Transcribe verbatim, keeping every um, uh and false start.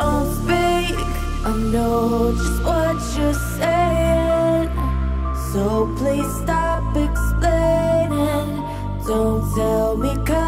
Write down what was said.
don't speak. I know just what you're saying, so please stop explaining. Don't tell me 'cause